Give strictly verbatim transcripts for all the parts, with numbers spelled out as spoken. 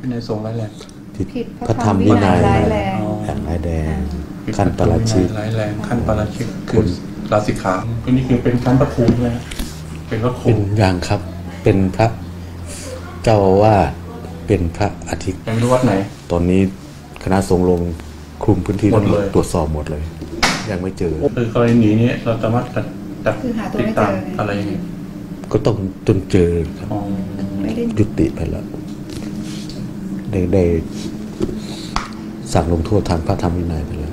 วินัยสงฆ์ร้ายแรงผิดพระธรรมวินัยร้ายแรงอย่างร้ายแรงขั้นปาราชิกร้ายแรงขั้นปาราชิกคือลาสิกขาอันนี้คือเป็นขั้นพระครูเลยเป็นพระครูอย่างครับเป็นพระเจ้าว่าเป็นพระอธิการวัดไหนตอนนี้คณะสงฆ์ลงคลุมพื้นที่หมดเลยตรวจสอบหมดเลยยังไม่เจอคือกรณีนี้เราสามารถจับติดตามอะไรอย่างนี้ก็ต้องจนเจอครับยุติไปแล้วได้ได้สั่งลงโทษทางพระธรรมวินัยไปแล้ว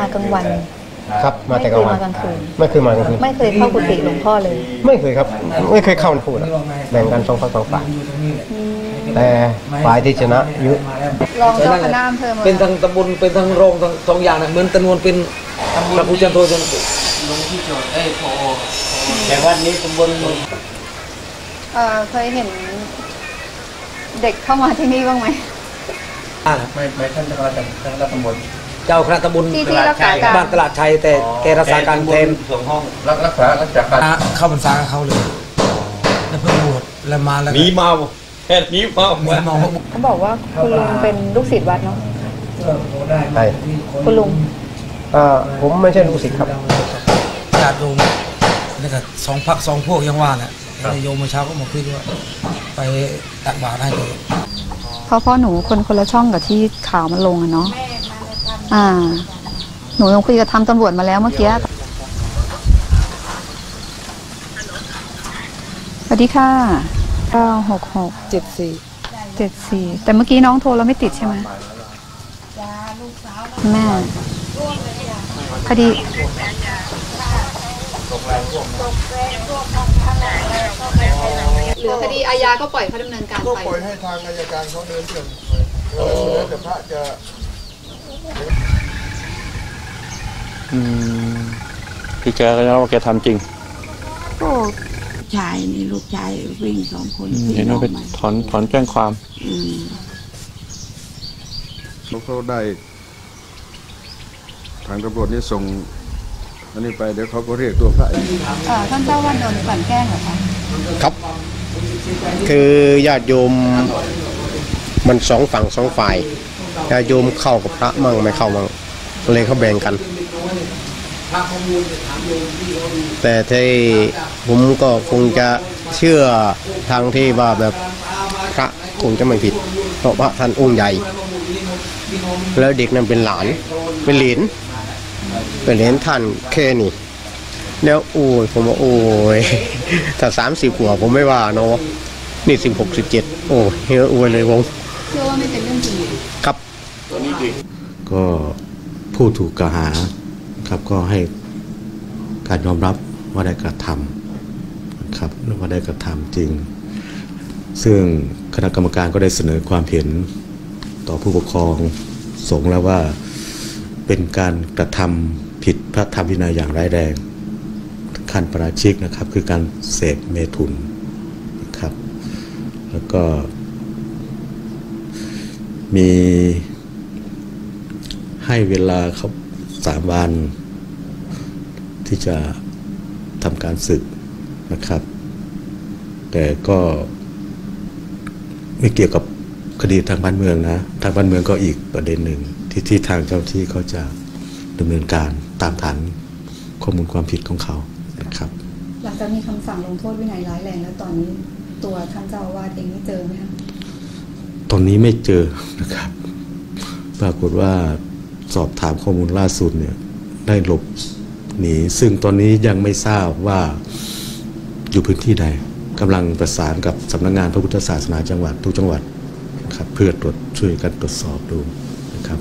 มากลางวันครับมาแต่กลางวันไม่เคยมากลางคืนไม่เคยเข้ากุฏิหลวงพ่อเลยไม่เคยครับไม่เคยเข้าพูดแบ่งกันสองฝ่ายสองฝ่ายแต่ฝ่ายที่ชนะยุรองเจ้าคณะอำเภอเป็นทางตำบลเป็นทางโรงสองอย่างนะเหมือนตำบลเป็นพระพุทธเจ้าโทจนลงที่โจทย์ได้พอแต่วันนี้ตำบลเออเคยเห็นเด็กเข้ามาที่นี่บ้างไหมไม่ไม่ท่านจะมาจากทางตำบลเจ้าคณะตำบลบ้านตลาดชัยแต่แกรักษาการเต็มสองห้องรักษารักษาการเข้าพรรษาเขาเลยแล้วเพิ่งบวชแล้วมาแล้วมีเมาแค่นี้เมาเขาบอกว่าคุณลุงเป็นลูกศิษย์วัดเนาะใช่คุณลุงผมไม่ใช่ลูกศิษย์ครับญาติโยมแล้วก็สองพักสองพวกยังว่าแหละโยมเมื่อเช้าก็มาคุยด้วยไปตักบาตรให้เลยเพราะพ่อหนูคนคนละช่องกับที่ข่าวมันลงอะเนาะอ่าหนูลงคุยกับทางตำรวจมาแล้วเมื่อกี้สวัสดีค่ะเก้าหกหกเจ็ดสี่เจ็ดสี่แต่เมื่อกี้น้องโทรเราไม่ติดใช่ไหมแม่คดีเหลือคดีอาญาก็ปล่อยเขาดำเนินการไปก็ปล่อยให้ทางอัยการเขาเดินเรื่องแต่พระจะพี่แกก็แล้วว่าแกทำจริงก็ชายนี่ลูกชายวิ่งสองคนเห็นว่าไปถอนถอนแจ้งความแล้วเขาได้ทางตำรวจนี่ส่งอันนี้ไปเดี๋ยวเขาก็เรียกตัวพระท่านเจ้าวันโดนกลั่นแกล้งเหรอคะครับคือญาติโยมมันสองฝั่งสองฝ่ายญาติโยมเข้ากับพระมั่งไม่เข้ามั่งเลยเขาแบ่งกันแต่ที่ผมก็คงจะเชื่อทางที่ว่าแบบพระคงจะไม่ผิดเพราะพระท่านองค์ใหญ่แล้วเด็กนั้นเป็นหลานเป็นเหลนเป็นเหลนท่านแค่นี้แล้วโอ้ยผมว่าโอ้ยถ้าสามสิบกว่าผมไม่ว่าเนาะนี่สิบหกสิบเจ็ดโอ้ยเฮ้ยอวยเลยวงครับก็ผู้ถูกกล่าวหาครับก็ให้การยอมรับว่าได้กระทำครับว่าได้กระทำจริงซึ่งคณะกรรมการก็ได้เสนอความเห็นต่อผู้ปกครองสงฆ์แล้วว่าเป็นการกระทำผิดพระธรรมวินัยอย่างร้ายแรงขั้นปาราชิกนะครับคือการเสพเมถุนครับแล้วก็มีให้เวลาเขาสามวันที่จะทำการศึกนะครับแต่ก็ไม่เกี่ยวกับคดีทางบ้านเมืองนะทางบ้านเมืองก็อีกประเด็นหนึ่งที่ที่ทางเจ้าที่เขาจะดำเนินการตามฐานข้อมูลความผิดของเขานะครับหลังจากมีคำสั่งลงโทษวินัยร้ายแรงแล้วตอนนี้ตัวท่านเจ้าอาวาสเองไม่เจอไหมคะตอนนี้ไม่เจอนะครับปรากฏว่าสอบถามข้อมูลล่าสุดเนี่ยได้หลบหนีซึ่งตอนนี้ยังไม่ทราบว่าอยู่พื้นที่ใดกำลังประสานกับสำนักงานพระพุทธศาสนาจังหวัดทุกจังหวัดครับเพื่อตรวจช่วยกันตรวจสอบดูนะครับ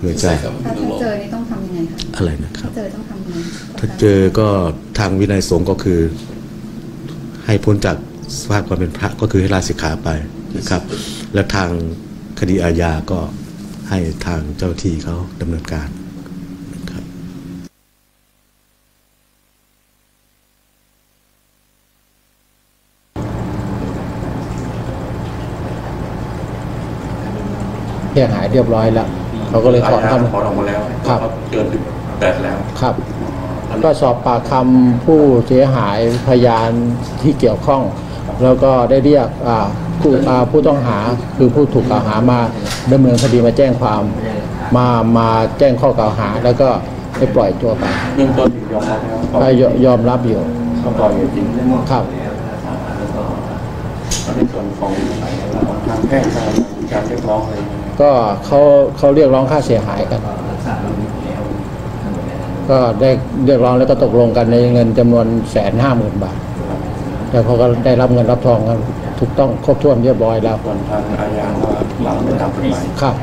เผื่อใจครับถ้าเจอนี่ต้องทำยังไงคะอะไรนะครับถ้าเจอต้องทำยังไงถ้าเจอก็ทางวินัยสงฆ์ก็คือให้พ้นจากสภาพความเป็นพระก็คือให้ลาสิกขาไปนะครับและทางคดีอาญาก็ให้ทางเจ้าที่เขาดำเนินการเรียกหายเรียบร้อยแล้วเขาก็เลยถอนคำถอนออกมาแล้วครับเกินแปดแล้วครับก็สอบปากคำผู้เสียหายพยานที่เกี่ยวข้องแล้วก็ได้เรียกผู้ผู้ต้องหาคือผู้ถูกกล่าวหามาดำเนินคดีมาแจ้งความมามาแจ้งข้อกล่าวหาแล้วก็ให้ปล่อยตัวไปยอมรับยอมรับอยู่ก็ปล่อยจริงครับในส่วนของทางแพ่งการเรียกร้องอะไรก็เขาเขาเรียกร้องค่าเสียหายกันก็ได้เรียกร้องแล้วก็ตกลงกันในเงินจำนวนแสนห้าหมื่นบาทแต่เขาก็ได้รับเงินรับทองกันถูกต้องครบถ้วนเรียบร้อยแล้วส่วนทางอาญาว่าหลังไม่ตามกฎหมายครับ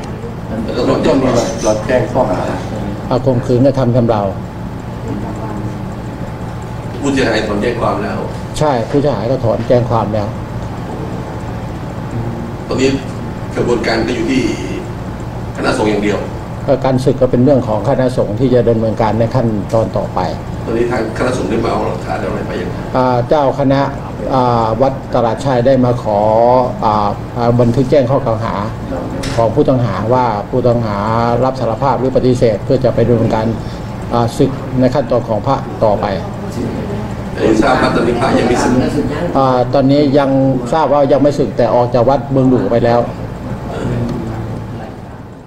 เรื่องต้นนี้เราแจ้งข้อหาอาคมคืนกระทำชำเราผู้เสียหายถอนแจ้งความแล้วใช่ผู้เสียหายก็ถอนแจ้งความแล้วตอนนี้กระบวนการก็อยู่ที่คณะสงฆ์อย่างเดียวการศึกก็เป็นเรื่องของคณะสงฆ์ที่จะดำเนินการในขั้นตอนต่อไปตอนนี้ทางคณะสงฆ์ได้มาเอาหลักฐานอะไรไปยังเจ้าคณะวัดตลาดชัยได้มาขอบันทึกแจ้งข้อกล่าวหาของผู้ต้องหาว่าผู้ต้องหารับสารภาพหรือปฏิเสธเพื่อจะไปดำเนินการศึกในขั้นตอนของพระต่อไปทราบว่าตอนนี้พระยังไม่ศึกตอนนี้ยังทราบว่ายังไม่ศึกแต่ออกจากวัดเมืองหลวงไปแล้ว